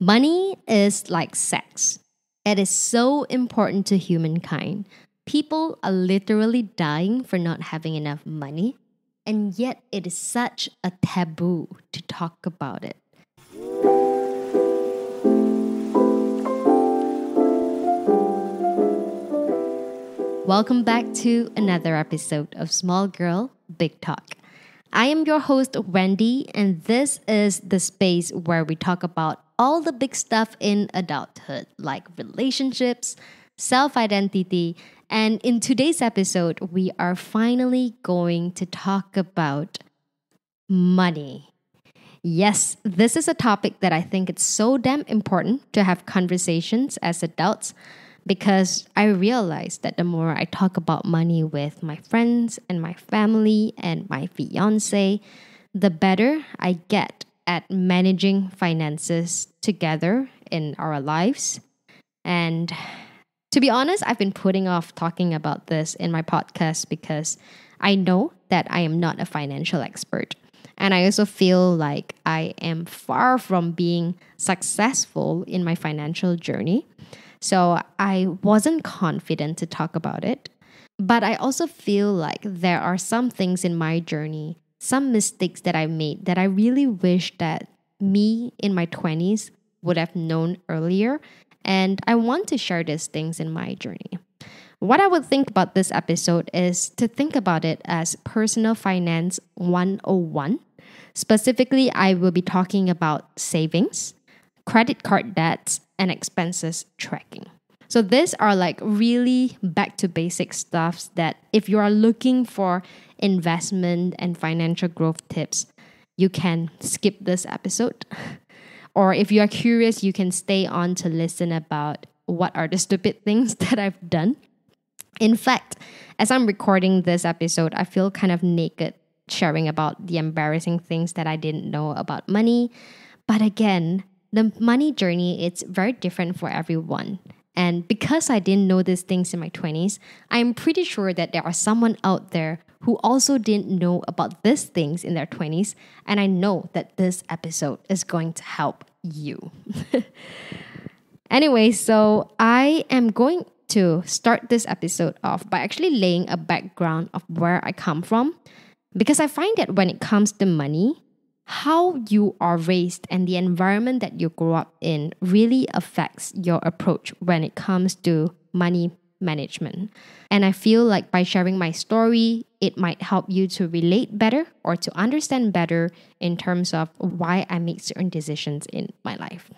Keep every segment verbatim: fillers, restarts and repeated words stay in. Money is like sex. It is so important to humankind. People are literally dying for not having enough money, and yet it is such a taboo to talk about it. Welcome back to another episode of Small Girl, Big Talk. I am your host, Wendy, and this is the space where we talk about all the big stuff in adulthood, like relationships, self-identity, and in today's episode, we are finally going to talk about money. Yes, this is a topic that I think it's so damn important to have conversations as adults because I realized that the more I talk about money with my friends and my family and my fiance, the better I get at managing finances together in our lives. And to be honest, I've been putting off talking about this in my podcast because I know that I am not a financial expert. And I also feel like I am far from being successful in my financial journey. So I wasn't confident to talk about it. But I also feel like there are some things in my journey, some mistakes that I made that I really wish that me in my twenties would have known earlier. And I want to share these things in my journey. What I would think about this episode is to think about it as Personal Finance one oh one. Specifically, I will be talking about savings, credit card debts, and expenses tracking. So these are like really back to basic stuffs that if you are looking for investment and financial growth tips, you can skip this episode. Or if you are curious, you can stay on to listen about what are the stupid things that I've done. In fact, as I'm recording this episode, I feel kind of naked sharing about the embarrassing things that I didn't know about money. But again, the money journey, it's very different for everyone. And because I didn't know these things in my twenties, I'm pretty sure that there are someone out there who also didn't know about these things in their twenties. And I know that this episode is going to help you. Anyway, so I am going to start this episode off by actually laying a background of where I come from. Because I find that when it comes to money, how you are raised and the environment that you grow up in really affects your approach when it comes to money management. And I feel like by sharing my story, it might help you to relate better or to understand better in terms of why I make certain decisions in my life.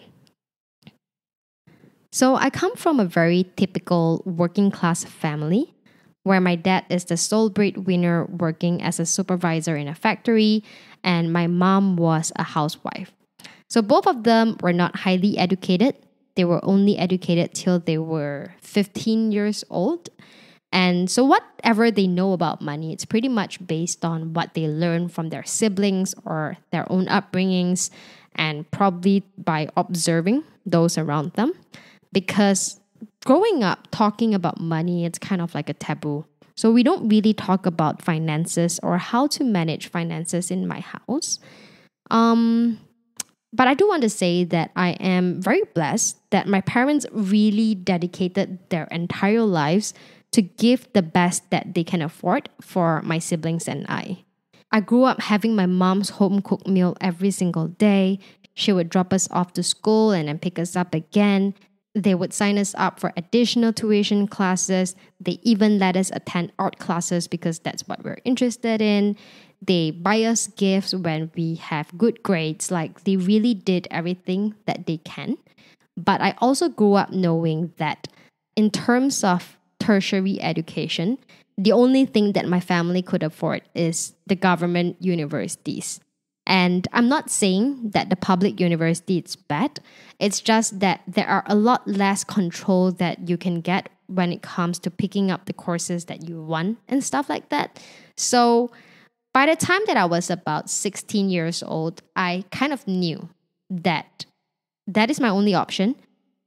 So I come from a very typical working class family, where my dad is the sole breadwinner working as a supervisor in a factory, and my mom was a housewife. So both of them were not highly educated. They were only educated till they were fifteen years old. And so whatever they know about money, it's pretty much based on what they learn from their siblings or their own upbringings, and probably by observing those around them. Because growing up, talking about money, it's kind of like a taboo. So we don't really talk about finances or how to manage finances in my house. Um, but I do want to say that I am very blessed that my parents really dedicated their entire lives to give the best that they can afford for my siblings and I. I grew up having my mom's home-cooked meal every single day. She would drop us off to school and then pick us up again. They would sign us up for additional tuition classes. They even let us attend art classes because that's what we're interested in. They buy us gifts when we have good grades. Like, they really did everything that they can. But I also grew up knowing that in terms of tertiary education, the only thing that my family could afford is the government universities. And I'm not saying that the public university is bad. It's just that there are a lot less control that you can get when it comes to picking up the courses that you want and stuff like that. So by the time that I was about sixteen years old, I kind of knew that that is my only option,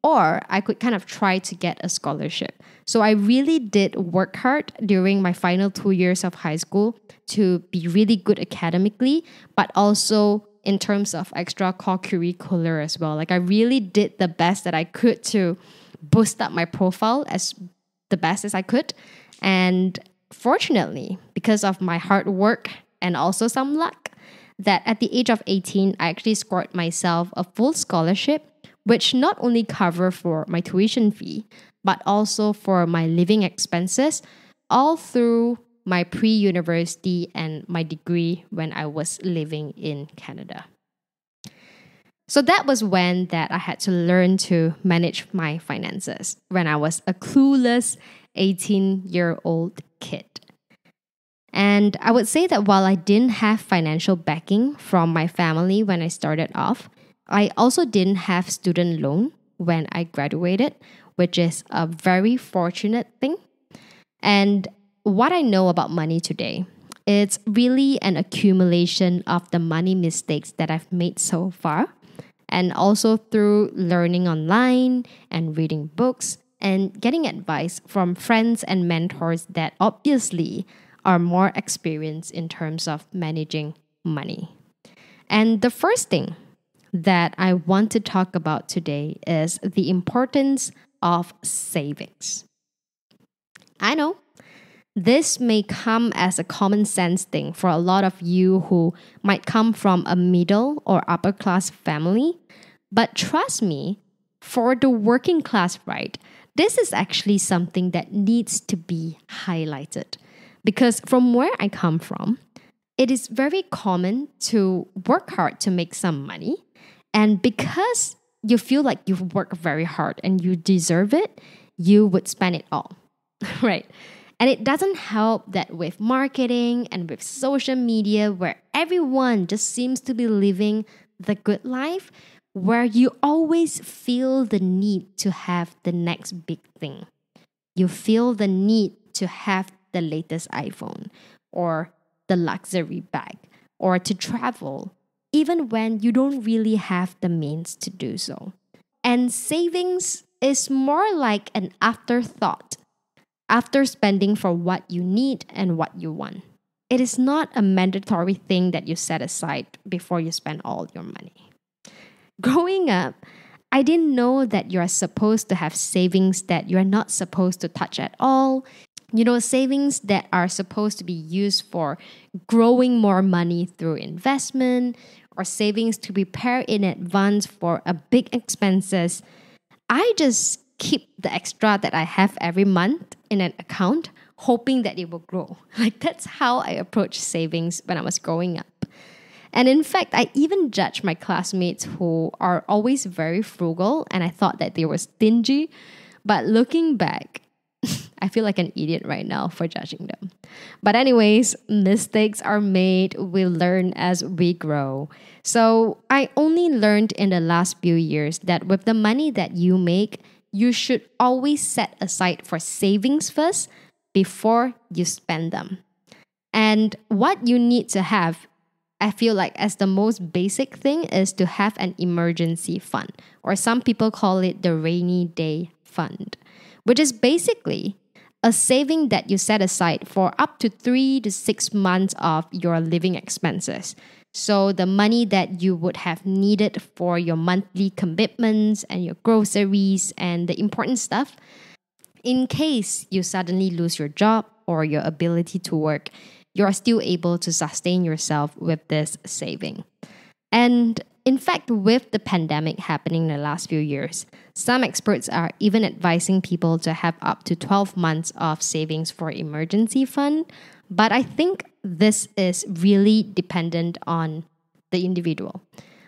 or I could kind of try to get a scholarship. So I really did work hard during my final two years of high school to be really good academically, but also in terms of extra co-curricular as well. Like I really did the best that I could to boost up my profile as the best as I could. And fortunately, because of my hard work and also some luck, that at the age of eighteen, I actually scored myself a full scholarship, which not only cover for my tuition fee, but also for my living expenses, all through my pre-university and my degree when I was living in Canada. So that was when that I had to learn to manage my finances, when I was a clueless eighteen-year-old kid. And I would say that while I didn't have financial backing from my family when I started off, I also didn't have student loan when I graduated, which is a very fortunate thing. And what I know about money today, it's really an accumulation of the money mistakes that I've made so far, and also through learning online and reading books and getting advice from friends and mentors that obviously are more experienced in terms of managing money. And the first thing that I want to talk about today is the importance of savings. I know this may come as a common sense thing for a lot of you who might come from a middle or upper class family, but trust me, for the working class, right, this is actually something that needs to be highlighted. Because from where I come from, it is very common to work hard to make some money. And because you feel like you've worked very hard and you deserve it, you would spend it all, right? And it doesn't help that with marketing and with social media, where everyone just seems to be living the good life, where you always feel the need to have the next big thing. You feel the need to have the latest iPhone or the luxury bag or to travel, even when you don't really have the means to do so. And savings is more like an afterthought after spending for what you need and what you want. It is not a mandatory thing that you set aside before you spend all your money. Growing up, I didn't know that you are supposed to have savings that you are not supposed to touch at all. You know, savings that are supposed to be used for growing more money through investment, or savings to prepare in advance for a big expenses. I just keep the extra that I have every month in an account, hoping that it will grow. Like that's how I approached savings when I was growing up. And in fact, I even judged my classmates who are always very frugal, and I thought that they were stingy. But looking back, I feel like an idiot right now for judging them. But anyways, mistakes are made, we learn as we grow. So I only learned in the last few years that with the money that you make, you should always set aside for savings first before you spend them. And what you need to have, I feel like as the most basic thing, is to have an emergency fund, or some people call it the rainy day fund, which is basically a saving that you set aside for up to three to six months of your living expenses. So the money that you would have needed for your monthly commitments and your groceries and the important stuff, in case you suddenly lose your job or your ability to work, you are still able to sustain yourself with this saving. And in fact, with the pandemic happening in the last few years, some experts are even advising people to have up to twelve months of savings for emergency fund. But I think this is really dependent on the individual.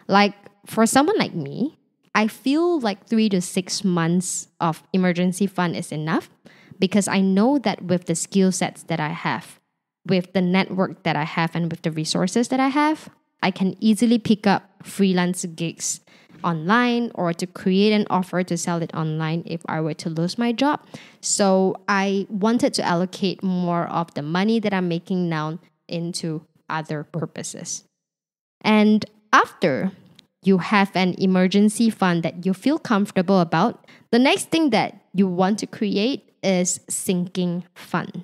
Like for someone like me, I feel like three to six months of emergency fund is enough, because I know that with the skill sets that I have, with the network that I have, and with the resources that I have, I can easily pick up freelance gigs online or to create an offer to sell it online if I were to lose my job. So I wanted to allocate more of the money that I'm making now into other purposes. And after you have an emergency fund that you feel comfortable about, the next thing that you want to create is sinking fund.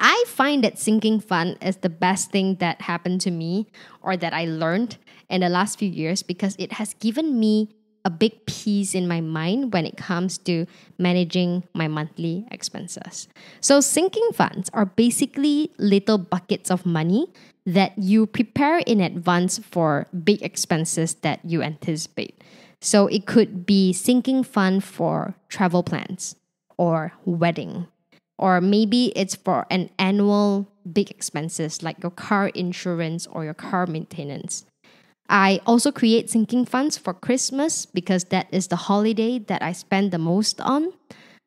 I find that sinking fund is the best thing that happened to me or that I learned in the last few years, because it has given me a big piece in my mind when it comes to managing my monthly expenses. So sinking funds are basically little buckets of money that you prepare in advance for big expenses that you anticipate. So it could be sinking fund for travel plans or wedding, or maybe it's for an annual big expenses like your car insurance or your car maintenance. I also create sinking funds for Christmas because that is the holiday that I spend the most on.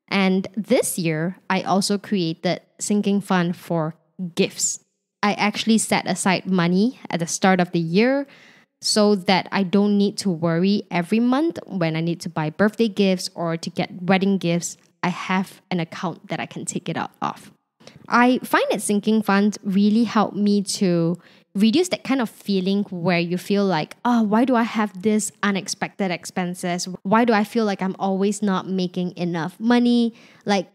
And this year, I also created sinking fund for gifts. I actually set aside money at the start of the year so that I don't need to worry every month when I need to buy birthday gifts or to get wedding gifts. I have an account that I can take it out of. I find that sinking funds really help me to reduce that kind of feeling where you feel like, oh, why do I have this unexpected expenses? Why do I feel like I'm always not making enough money? Like,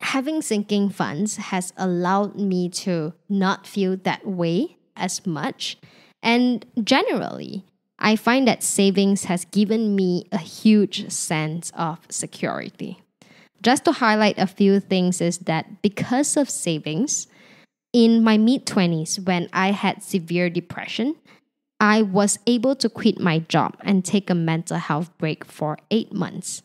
having sinking funds has allowed me to not feel that way as much. And generally, I find that savings has given me a huge sense of security. Just to highlight a few things is that because of savings, in my mid twenties, when I had severe depression, I was able to quit my job and take a mental health break for eight months.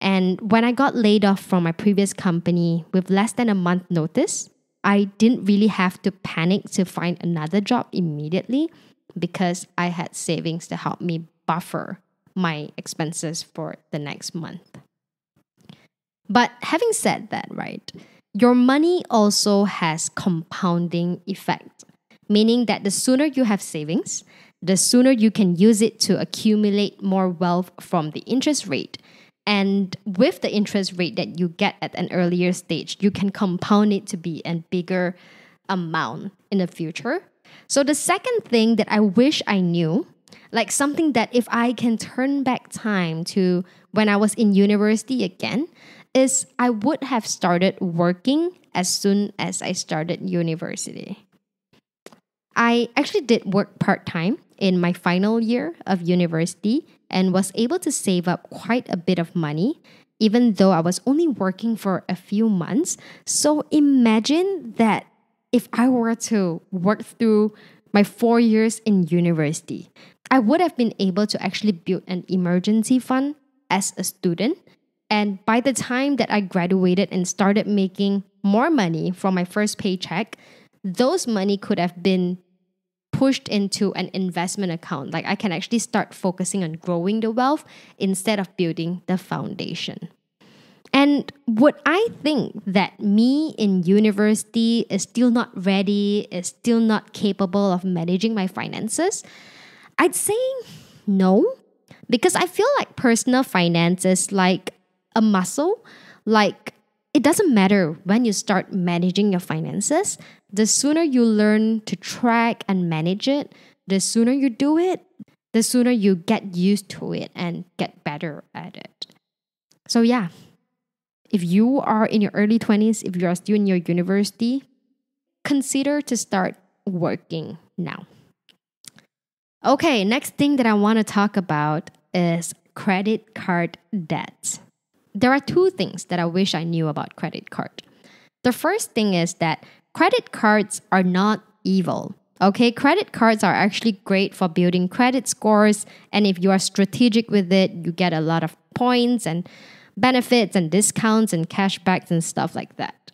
And when I got laid off from my previous company with less than a month notice, I didn't really have to panic to find another job immediately because I had savings to help me buffer my expenses for the next month. But having said that, right, your money also has compounding effect, meaning that the sooner you have savings, the sooner you can use it to accumulate more wealth from the interest rate. And with the interest rate that you get at an earlier stage, you can compound it to be a bigger amount in the future. So the second thing that I wish I knew, like something that if I can turn back time to when I was in university again, is I would have started working as soon as I started university. I actually did work part-time in my final year of university and was able to save up quite a bit of money, even though I was only working for a few months. So imagine that if I were to work through my four years in university, I would have been able to actually build an emergency fund as a student. And by the time that I graduated and started making more money from my first paycheck, those money could have been pushed into an investment account. Like, I can actually start focusing on growing the wealth instead of building the foundation. And would I think that me in university is still not ready, is still not capable of managing my finances? I'd say no, because I feel like personal finance is like a muscle. Like, it doesn't matter when you start managing your finances. The sooner you learn to track and manage it, the sooner you do it, the sooner you get used to it and get better at it. So yeah, if you are in your early twenties, if you are still in your university, consider to start working now. Okay, next thing that I want to talk about is credit card debt. There are two things that I wish I knew about credit card. The first thing is that credit cards are not evil. Okay, credit cards are actually great for building credit scores, and if you are strategic with it, you get a lot of points and benefits and discounts and cashbacks and stuff like that.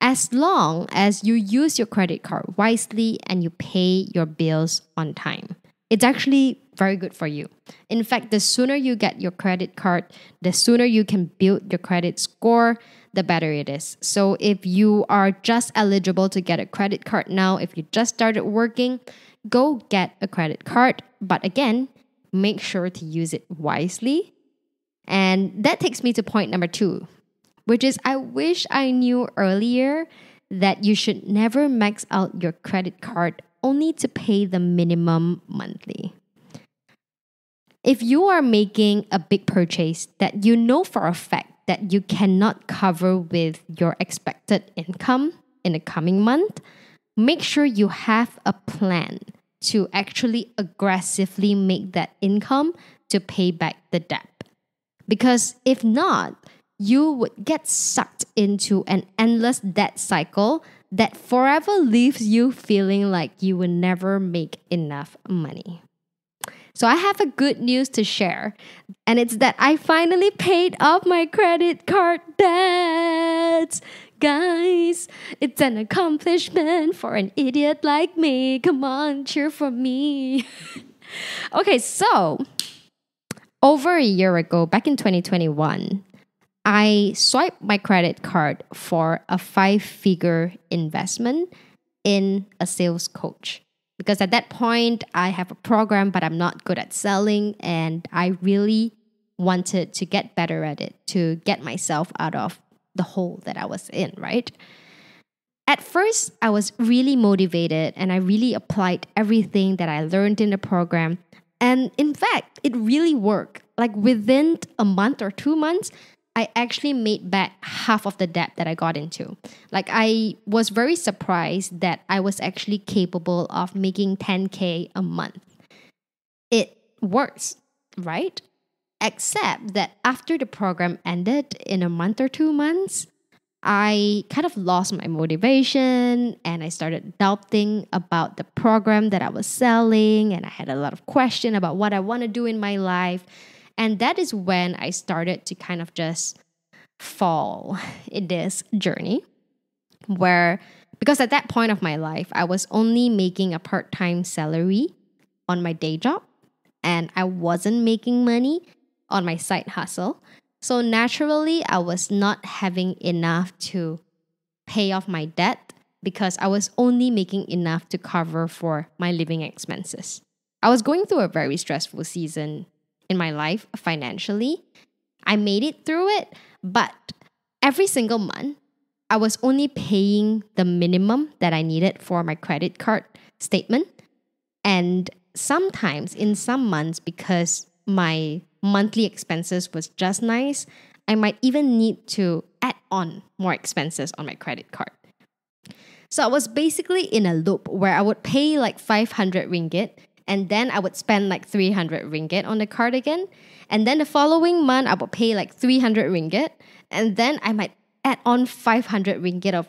As long as you use your credit card wisely and you pay your bills on time, it's actually very good for you. In fact, the sooner you get your credit card, the sooner you can build your credit score, the better it is. So if you are just eligible to get a credit card now, if you just started working, go get a credit card. But again, make sure to use it wisely. And that takes me to point number two, which is I wish I knew earlier that you should never max out your credit card only to pay the minimum monthly. If you are making a big purchase that you know for a fact that you cannot cover with your expected income in the coming month, make sure you have a plan to actually aggressively make that income to pay back the debt. Because if not, you would get sucked into an endless debt cycle that forever leaves you feeling like you will never make enough money. So I have a good news to share, and it's that I finally paid off my credit card debts. Guys, it's an accomplishment for an idiot like me. Come on, cheer for me. Okay, so over a year ago, back in twenty twenty-one, I swiped my credit card for a five-figure investment in a sales coach. Because at that point, I have a program, but I'm not good at selling. And I really wanted to get better at it, to get myself out of the hole that I was in, right? At first, I was really motivated and I really applied everything that I learned in the program. And in fact, it really worked. Like within a month or two months, I actually made back half of the debt that I got into. Like I was very surprised that I was actually capable of making ten K a month. It works, right? Except that after the program ended in a month or two months, I kind of lost my motivation and I started doubting about the program that I was selling, and I had a lot of questions about what I want to do in my life. And that is when I started to kind of just fall in this journey where, because at that point of my life, I was only making a part-time salary on my day job and I wasn't making money on my side hustle. So naturally, I was not having enough to pay off my debt because I was only making enough to cover for my living expenses. I was going through a very stressful season in my life financially. I made it through it, but every single month, I was only paying the minimum that I needed for my credit card statement. And sometimes in some months, because my monthly expenses was just nice, I might even need to add on more expenses on my credit card. So I was basically in a loop where I would pay like five hundred ringgit, and then I would spend like three hundred ringgit on the card again. And then the following month, I would pay like three hundred ringgit. And then I might add on five hundred ringgit of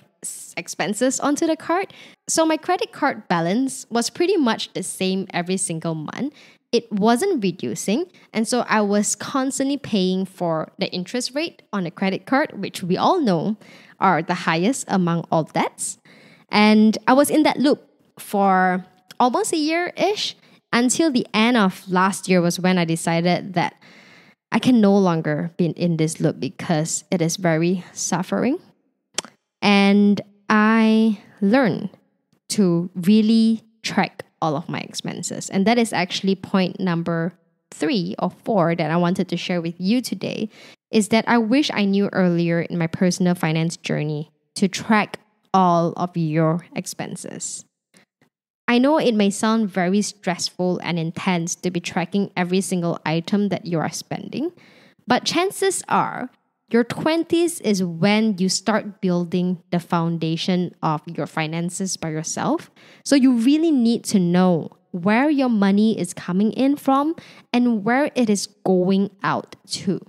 expenses onto the card. So my credit card balance was pretty much the same every single month. It wasn't reducing. And so I was constantly paying for the interest rate on the credit card, which we all know are the highest among all debts. And I was in that loop for almost a year-ish. Until the end of last year was when I decided that I can no longer be in this loop because it is very suffering. And I learned to really track all of my expenses. And that is actually point number three or four that I wanted to share with you today, is that I wish I knew earlier in my personal finance journey to track all of your expenses. I know it may sound very stressful and intense to be tracking every single item that you are spending, but chances are your twenties is when you start building the foundation of your finances by yourself. So you really need to know where your money is coming in from and where it is going out to.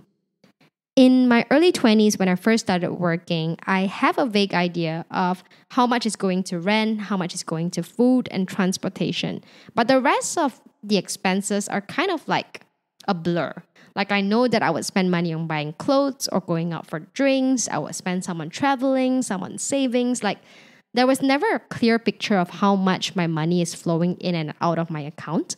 In my early twenties, when I first started working, I have a vague idea of how much is going to rent, how much is going to food and transportation. But the rest of the expenses are kind of like a blur. Like I know that I would spend money on buying clothes or going out for drinks. I would spend some on traveling, some on savings. Like there was never a clear picture of how much my money is flowing in and out of my account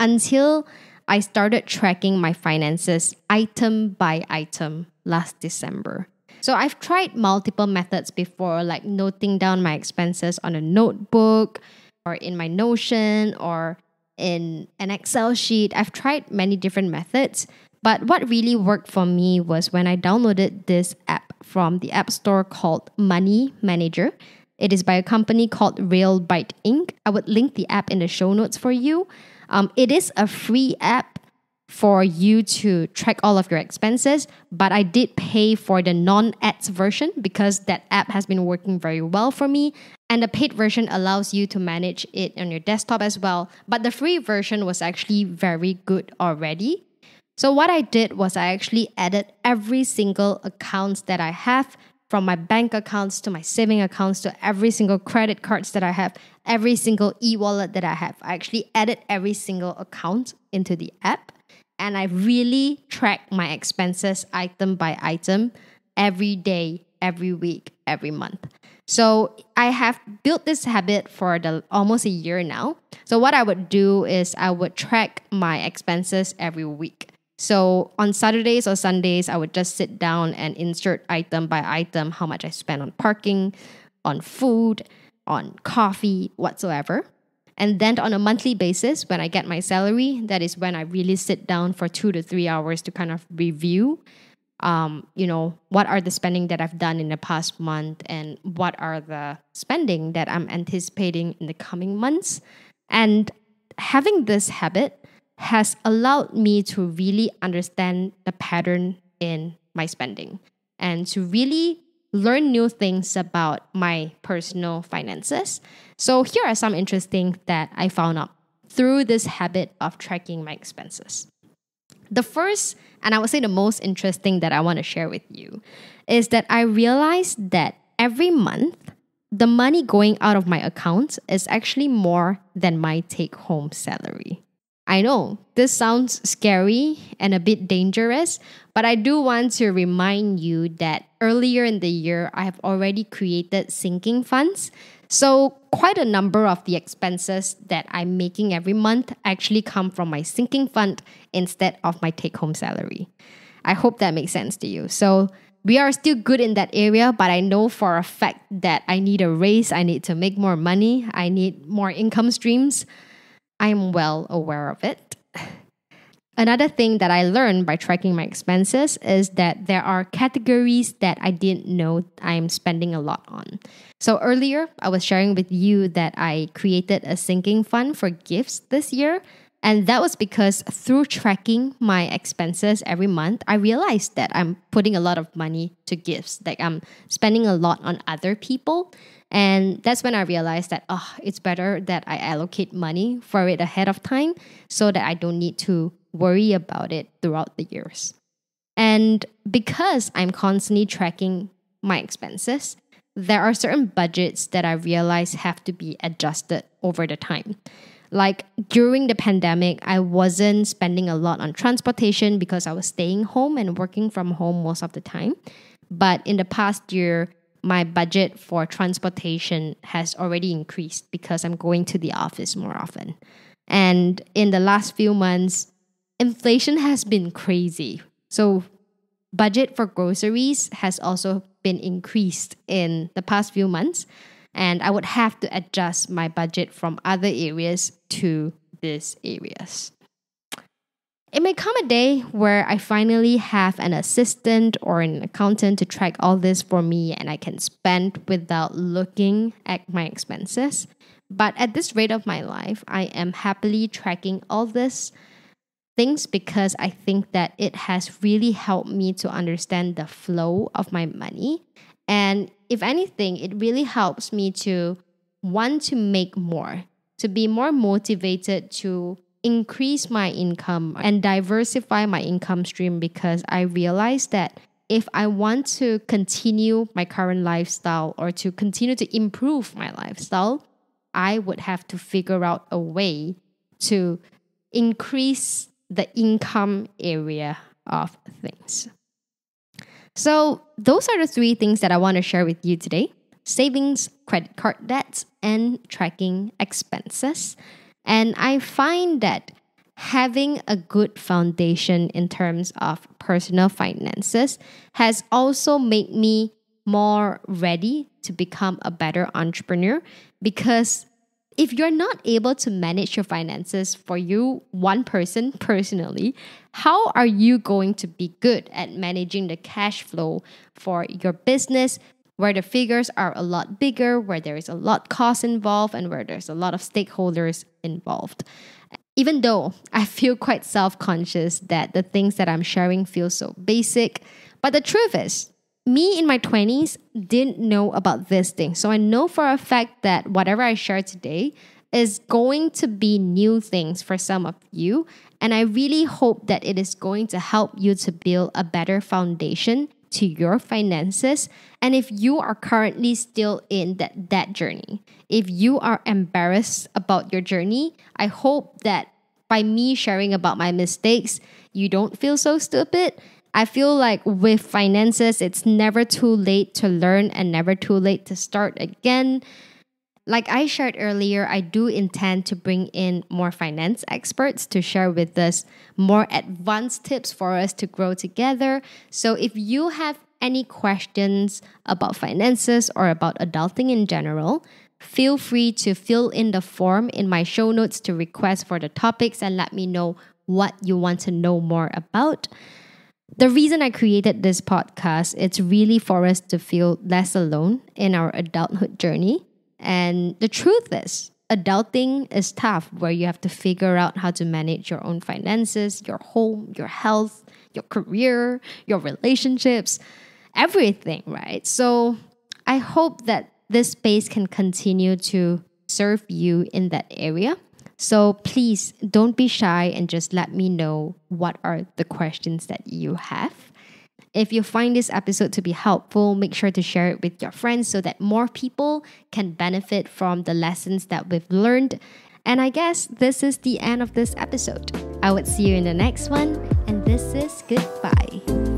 until I started tracking my finances item by item last December. So I've tried multiple methods before, like noting down my expenses on a notebook or in my Notion or in an Excel sheet. I've tried many different methods, but what really worked for me was when I downloaded this app from the App Store called Money Manager. It is by a company called Real Byte Incorporated. I would link the app in the show notes for you. Um, it is a free app for you to track all of your expenses, but I did pay for the non-ads version because that app has been working very well for me. And the paid version allows you to manage it on your desktop as well. But the free version was actually very good already. So what I did was I actually added every single account that I have, from my bank accounts to my saving accounts to every single credit cards that I have, every single e-wallet that I have. I actually added every single account into the app. And I really track my expenses item by item every day, every week, every month. So I have built this habit for the almost a year now. So what I would do is I would track my expenses every week. So on Saturdays or Sundays, I would just sit down and insert item by item how much I spent on parking, on food, on coffee, whatsoever. And then on a monthly basis, when I get my salary, that is when I really sit down for two to three hours to kind of review, um, you know, what are the spending that I've done in the past month and what are the spending that I'm anticipating in the coming months. And having this habit has allowed me to really understand the pattern in my spending and to really learn new things about my personal finances. So here are some interesting things that I found out through this habit of tracking my expenses. The first, and I would say the most interesting that I want to share with you, is that I realized that every month, the money going out of my account is actually more than my take-home salary. I know this sounds scary and a bit dangerous, but I do want to remind you that earlier in the year, I have already created sinking funds. So quite a number of the expenses that I'm making every month actually come from my sinking fund instead of my take-home salary. I hope that makes sense to you. So we are still good in that area, but I know for a fact that I need a raise, I need to make more money, I need more income streams. I'm well aware of it. Another thing that I learned by tracking my expenses is that there are categories that I didn't know I'm spending a lot on. So earlier, I was sharing with you that I created a sinking fund for gifts this year. And that was because through tracking my expenses every month, I realized that I'm putting a lot of money to gifts. Like I'm spending a lot on other people. And that's when I realized that, oh, it's better that I allocate money for it ahead of time so that I don't need to worry about it throughout the years. And because I'm constantly tracking my expenses, there are certain budgets that I realize have to be adjusted over the time. Like during the pandemic, I wasn't spending a lot on transportation because I was staying home and working from home most of the time. But in the past year, my budget for transportation has already increased because I'm going to the office more often. And in the last few months, inflation has been crazy. So budget for groceries has also been increased in the past few months. And I would have to adjust my budget from other areas to these areas. It may come a day where I finally have an assistant or an accountant to track all this for me and I can spend without looking at my expenses. But at this rate of my life, I am happily tracking all these things because I think that it has really helped me to understand the flow of my money. And if anything, it really helps me to want to make more, to be more motivated to increase my income and diversify my income stream, because I realized that if I want to continue my current lifestyle or to continue to improve my lifestyle, I would have to figure out a way to increase the income area of things. So those are the three things that I want to share with you today: savings, credit card debts, and tracking expenses. And I find that having a good foundation in terms of personal finances has also made me more ready to become a better entrepreneur, because if you're not able to manage your finances for you, one person personally, how are you going to be good at managing the cash flow for your business, where the figures are a lot bigger, where there is a lot cost involved, and where there's a lot of stakeholders involved? Even though I feel quite self-conscious that the things that I'm sharing feel so basic, but the truth is, me in my twenties didn't know about this thing. So I know for a fact that whatever I share today is going to be new things for some of you. And I really hope that it is going to help you to build a better foundation to your finances. And if you are currently still in that, that journey, if you are embarrassed about your journey, I hope that by me sharing about my mistakes, you don't feel so stupid. I feel like with finances, it's never too late to learn and never too late to start again. Like I shared earlier, I do intend to bring in more finance experts to share with us more advanced tips for us to grow together. So if you have any questions about finances or about adulting in general, feel free to fill in the form in my show notes to request for the topics and let me know what you want to know more about. The reason I created this podcast, it's really for us to feel less alone in our adulthood journey. And the truth is, adulting is tough, where you have to figure out how to manage your own finances, your home, your health, your career, your relationships, everything, right? So I hope that this space can continue to serve you in that area. So please don't be shy and just let me know what are the questions that you have. If you find this episode to be helpful, make sure to share it with your friends so that more people can benefit from the lessons that we've learned. And I guess this is the end of this episode. I would see you in the next one, and this is goodbye.